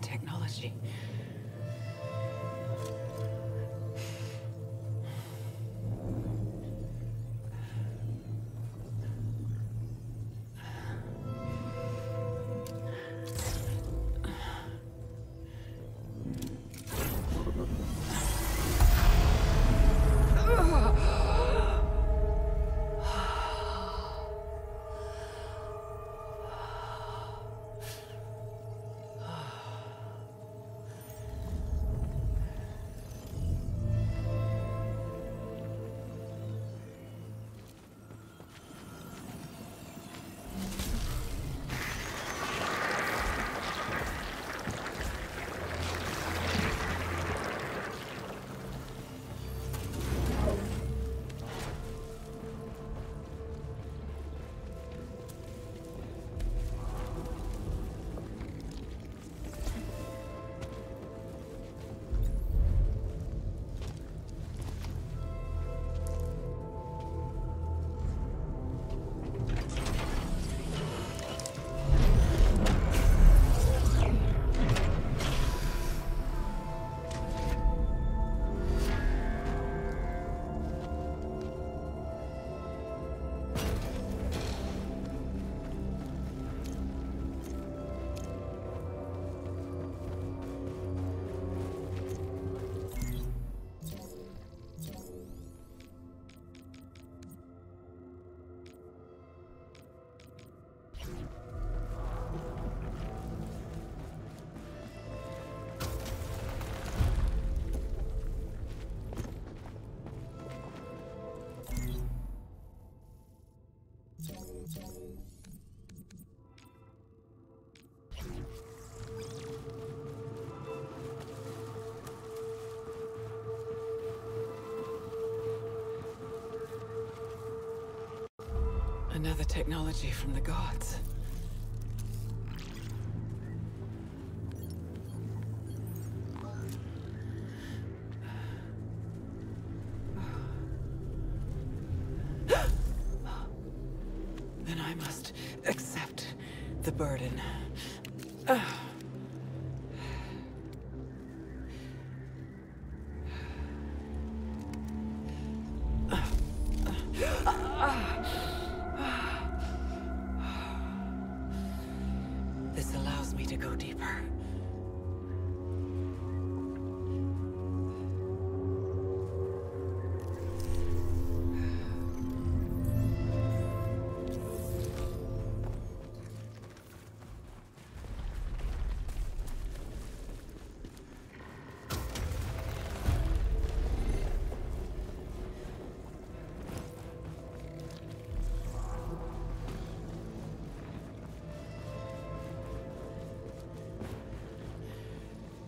Technology. Another technology from the gods. Then I must accept the burden.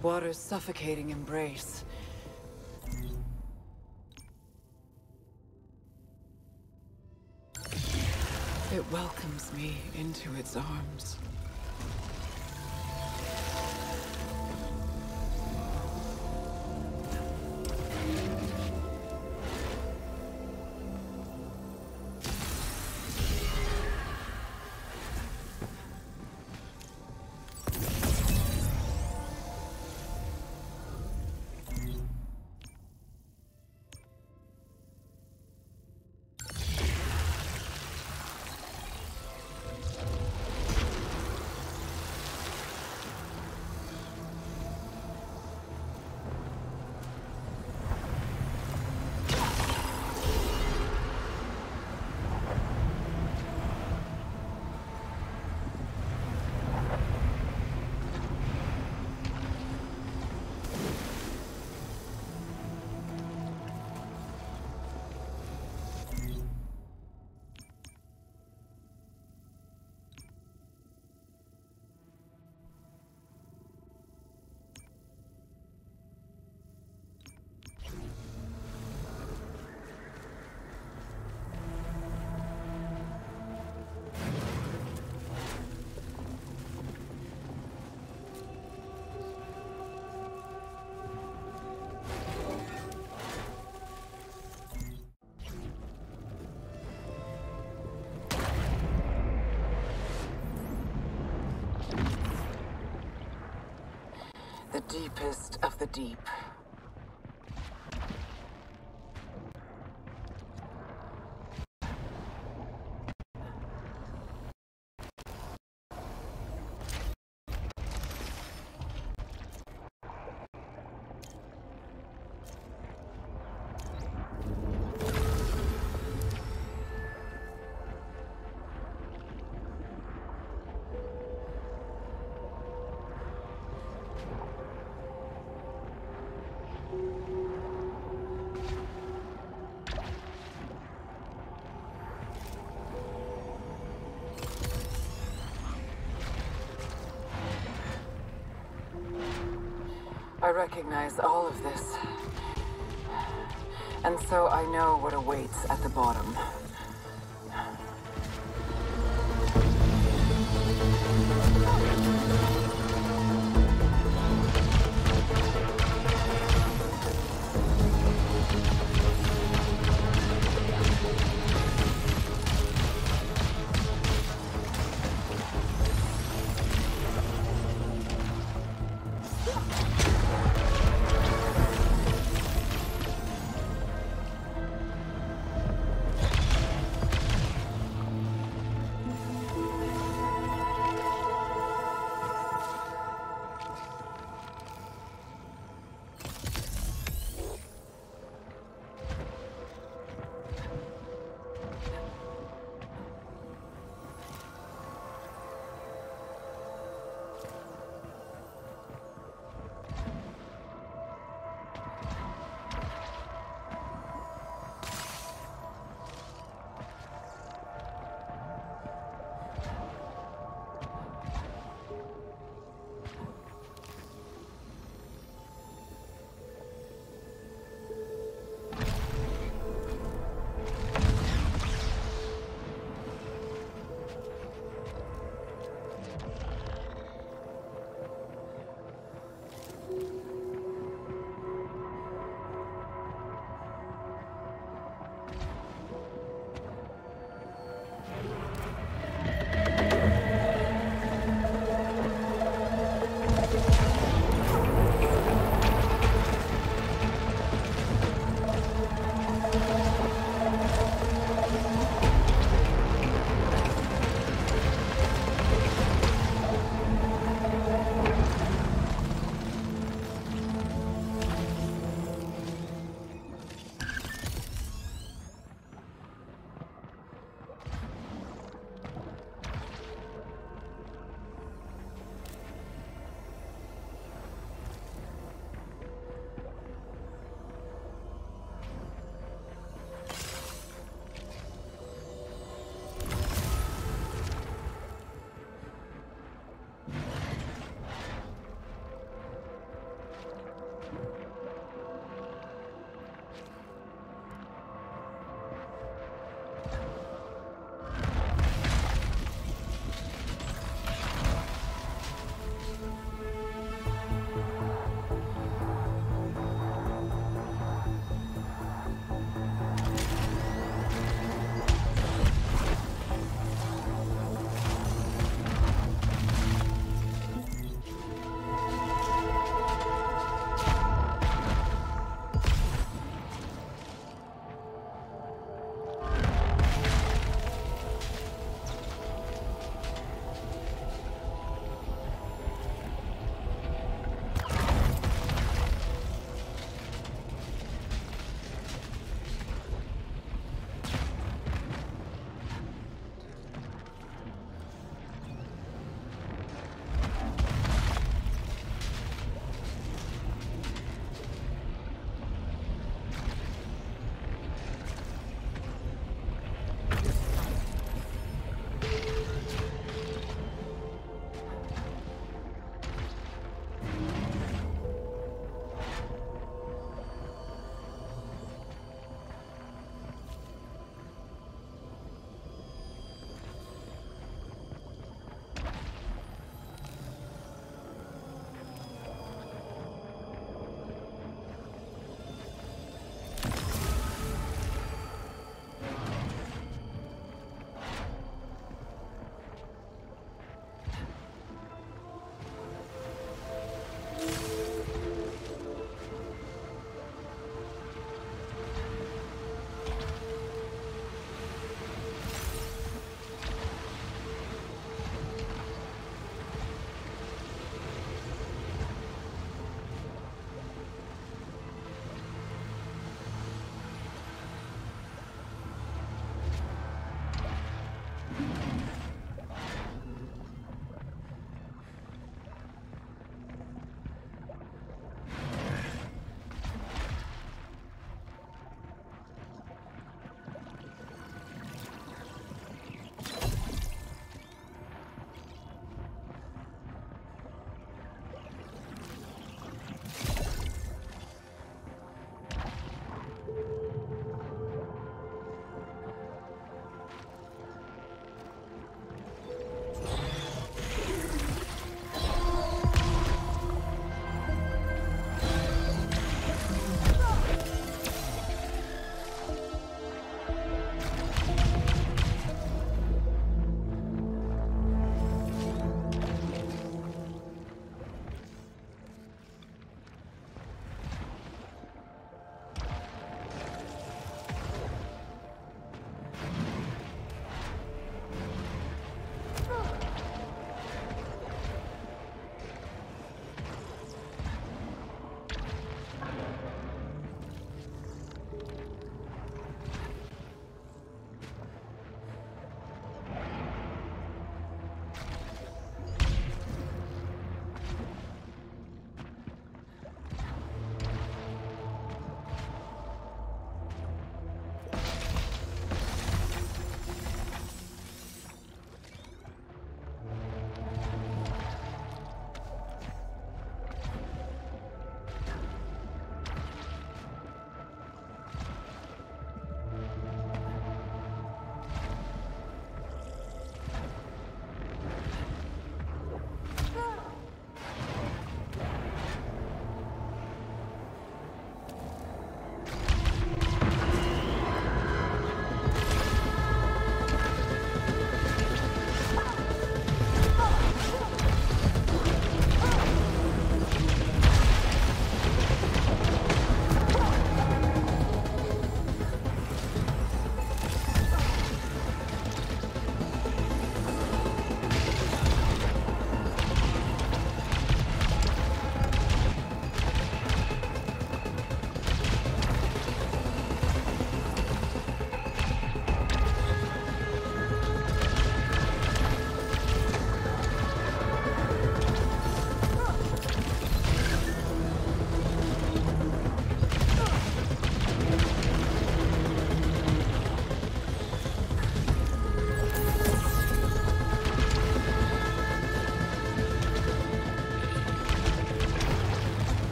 Water's suffocating embrace. It welcomes me into its arms. deepest of the deep. I recognize all of this, and so I know what awaits at the bottom.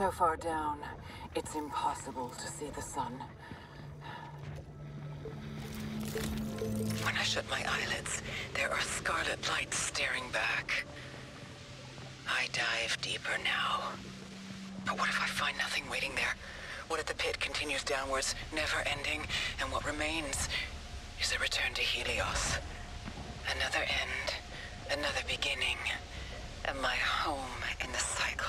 So far down, it's impossible to see the sun. When I shut my eyelids, there are scarlet lights staring back. I dive deeper now. But what if I find nothing waiting there? What if the pit continues downwards, never ending, and what remains is a return to Helios? Another end, another beginning, and my home in the cycle.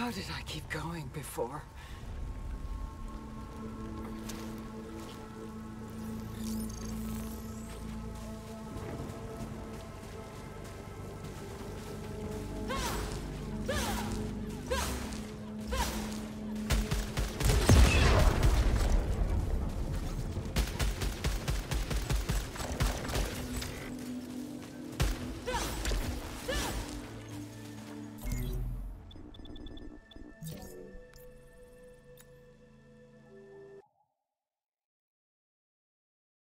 How did I keep going before?